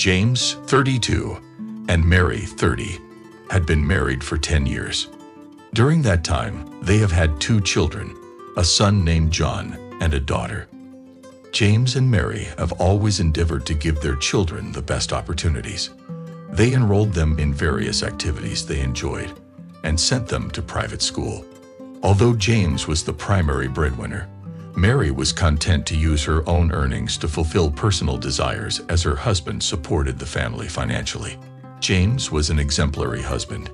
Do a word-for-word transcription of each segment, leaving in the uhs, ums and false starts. James, thirty-two, and Mary, thirty, had been married for ten years. During that time, they have had two children, a son named John and a daughter. James and Mary have always endeavored to give their children the best opportunities. They enrolled them in various activities they enjoyed and sent them to private school. Although James was the primary breadwinner, Mary was content to use her own earnings to fulfill personal desires as her husband supported the family financially. James was an exemplary husband.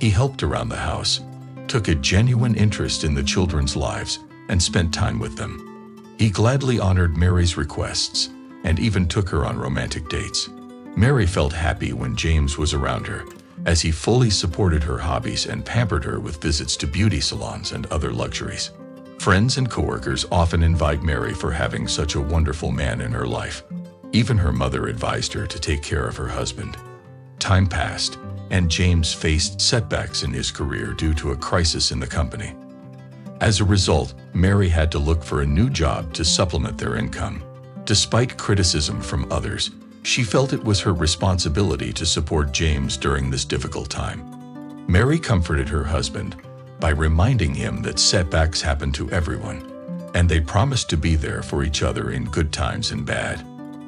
He helped around the house, took a genuine interest in the children's lives, and spent time with them. He gladly honored Mary's requests and even took her on romantic dates. Mary felt happy when James was around her, as he fully supported her hobbies and pampered her with visits to beauty salons and other luxuries. Friends and coworkers often invite Mary for having such a wonderful man in her life. Even her mother advised her to take care of her husband. Time passed, and James faced setbacks in his career due to a crisis in the company. As a result, Mary had to look for a new job to supplement their income. Despite criticism from others, she felt it was her responsibility to support James during this difficult time. Mary comforted her husband by reminding him that setbacks happen to everyone, and they promised to be there for each other in good times and bad,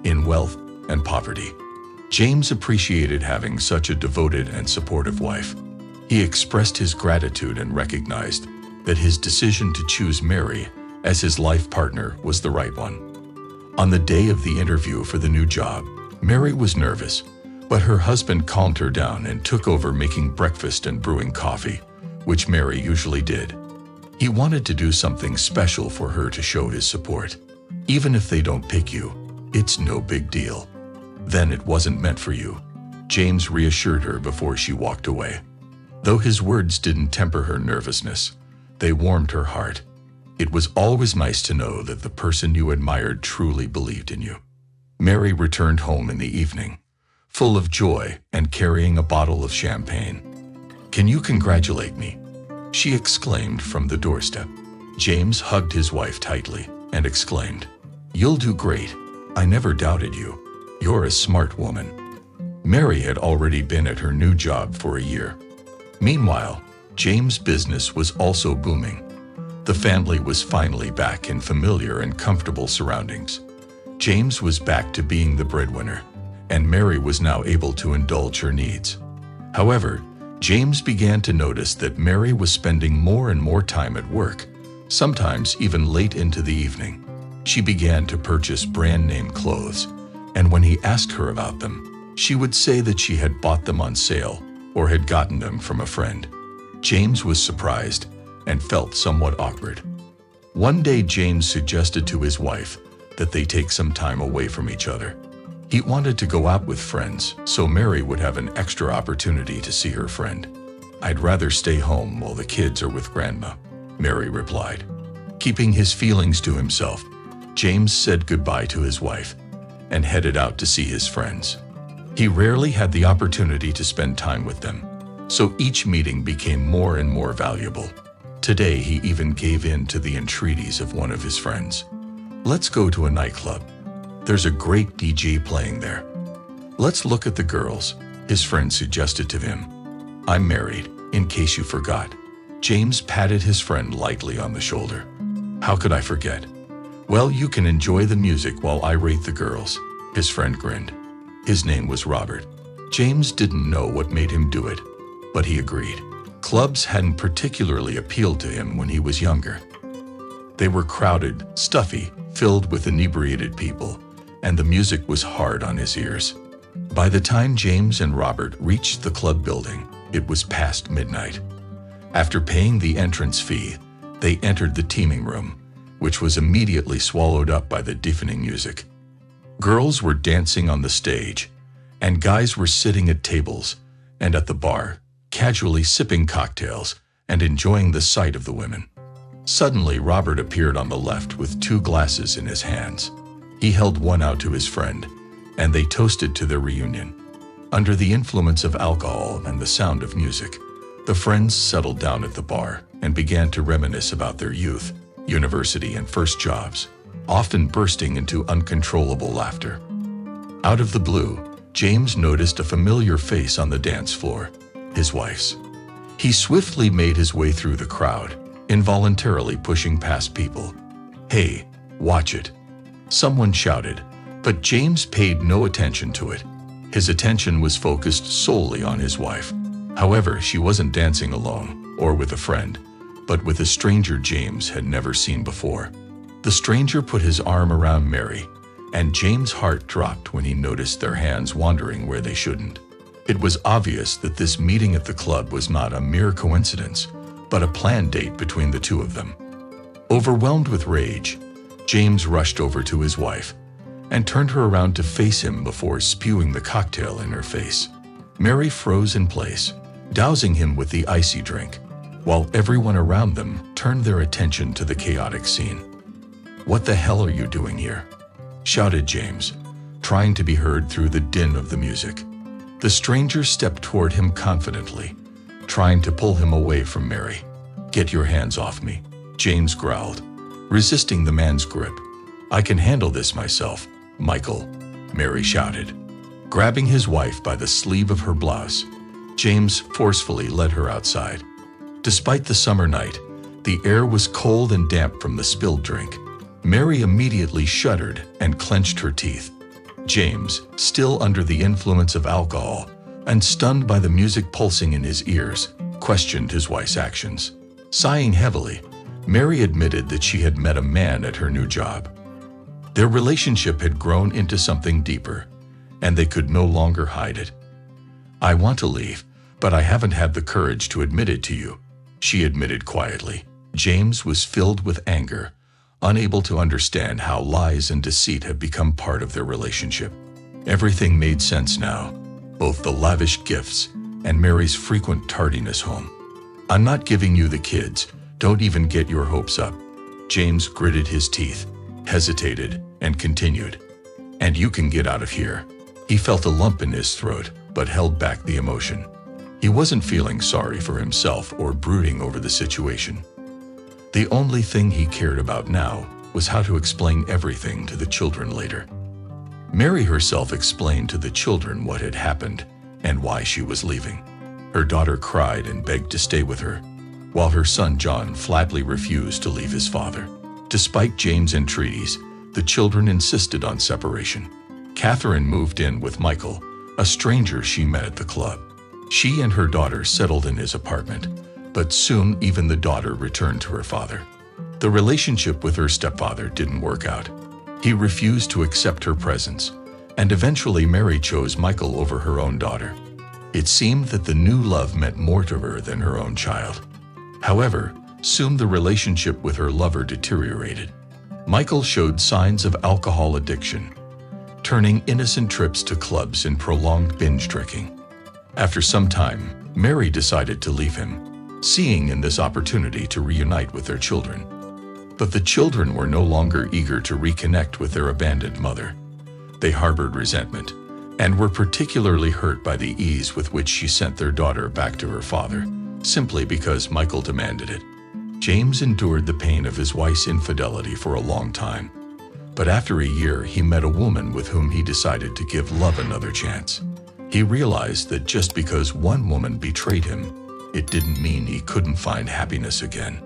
in wealth and poverty. James appreciated having such a devoted and supportive wife. He expressed his gratitude and recognized that his decision to choose Mary as his life partner was the right one. On the day of the interview for the new job, Mary was nervous, but her husband calmed her down and took over making breakfast and brewing coffee, which Mary usually did. He wanted to do something special for her to show his support. Even if they don't pick you, it's no big deal. Then it wasn't meant for you, James reassured her before she walked away. Though his words didn't temper her nervousness, they warmed her heart. It was always nice to know that the person you admired truly believed in you. Mary returned home in the evening, full of joy and carrying a bottle of champagne. "Can you congratulate me?" she exclaimed from the doorstep. James hugged his wife tightly and exclaimed, "You'll do great. I never doubted you. You're a smart woman." Mary had already been at her new job for a year. Meanwhile, James' business was also booming. The family was finally back in familiar and comfortable surroundings. James was back to being the breadwinner, and Mary was now able to indulge her needs. However, James began to notice that Mary was spending more and more time at work, sometimes even late into the evening. She began to purchase brand-name clothes, and when he asked her about them, she would say that she had bought them on sale or had gotten them from a friend. James was surprised and felt somewhat awkward. One day, James suggested to his wife that they take some time away from each other. He wanted to go out with friends, so Mary would have an extra opportunity to see her friend. "I'd rather stay home while the kids are with Grandma," Mary replied. Keeping his feelings to himself, James said goodbye to his wife and headed out to see his friends. He rarely had the opportunity to spend time with them, so each meeting became more and more valuable. Today, he even gave in to the entreaties of one of his friends. "Let's go to a nightclub. There's a great D J playing there. Let's look at the girls," his friend suggested to him. "I'm married, in case you forgot." James patted his friend lightly on the shoulder. "How could I forget? Well, you can enjoy the music while I rate the girls," his friend grinned. His name was Robert. James didn't know what made him do it, but he agreed. Clubs hadn't particularly appealed to him when he was younger. They were crowded, stuffy, filled with inebriated people, and the music was hard on his ears. By the time James and Robert reached the club building, it was past midnight. After paying the entrance fee, they entered the teeming room, which was immediately swallowed up by the deafening music. Girls were dancing on the stage, and guys were sitting at tables and at the bar, casually sipping cocktails and enjoying the sight of the women. Suddenly, Robert appeared on the left with two glasses in his hands. He held one out to his friend, and they toasted to their reunion. Under the influence of alcohol and the sound of music, the friends settled down at the bar and began to reminisce about their youth, university, and first jobs, often bursting into uncontrollable laughter. Out of the blue, James noticed a familiar face on the dance floor, his wife's. He swiftly made his way through the crowd, involuntarily pushing past people. "Hey, watch it!" someone shouted, but James paid no attention to it. His attention was focused solely on his wife. However, she wasn't dancing alone or with a friend, but with a stranger James had never seen before. The stranger put his arm around Mary, and James' heart dropped when he noticed their hands wandering where they shouldn't. It was obvious that this meeting at the club was not a mere coincidence, but a planned date between the two of them. Overwhelmed with rage, James rushed over to his wife and turned her around to face him before spewing the cocktail in her face. Mary froze in place, dousing him with the icy drink, while everyone around them turned their attention to the chaotic scene. "What the hell are you doing here?" shouted James, trying to be heard through the din of the music. The stranger stepped toward him confidently, trying to pull him away from Mary. "Get your hands off me," James growled, resisting the man's grip. "I can handle this myself, Michael," Mary shouted. Grabbing his wife by the sleeve of her blouse, James forcefully led her outside. Despite the summer night, the air was cold and damp from the spilled drink. Mary immediately shuddered and clenched her teeth. James, still under the influence of alcohol and stunned by the music pulsing in his ears, questioned his wife's actions. Sighing heavily, Mary admitted that she had met a man at her new job. Their relationship had grown into something deeper, and they could no longer hide it. "I want to leave, but I haven't had the courage to admit it to you," she admitted quietly. James was filled with anger, unable to understand how lies and deceit had become part of their relationship. Everything made sense now, both the lavish gifts and Mary's frequent tardiness home. "I'm not giving you the kids. Don't even get your hopes up." James gritted his teeth, hesitated, and continued. "And you can get out of here." He felt a lump in his throat, but held back the emotion. He wasn't feeling sorry for himself or brooding over the situation. The only thing he cared about now was how to explain everything to the children later. Mary herself explained to the children what had happened and why she was leaving. Her daughter cried and begged to stay with her, while her son John flatly refused to leave his father. Despite James' entreaties, the children insisted on separation. Catherine moved in with Michael, a stranger she met at the club. She and her daughter settled in his apartment, but soon even the daughter returned to her father. The relationship with her stepfather didn't work out. He refused to accept her presence, and eventually Mary chose Michael over her own daughter. It seemed that the new love meant more to her than her own child. However, soon the relationship with her lover deteriorated. Michael showed signs of alcohol addiction, turning innocent trips to clubs in prolonged binge drinking. After some time, Mary decided to leave him, seeing in this opportunity to reunite with their children. But the children were no longer eager to reconnect with their abandoned mother. They harbored resentment and were particularly hurt by the ease with which she sent their daughter back to her father, simply because Michael demanded it. James endured the pain of his wife's infidelity for a long time, but after a year he met a woman with whom he decided to give love another chance. He realized that just because one woman betrayed him, it didn't mean he couldn't find happiness again.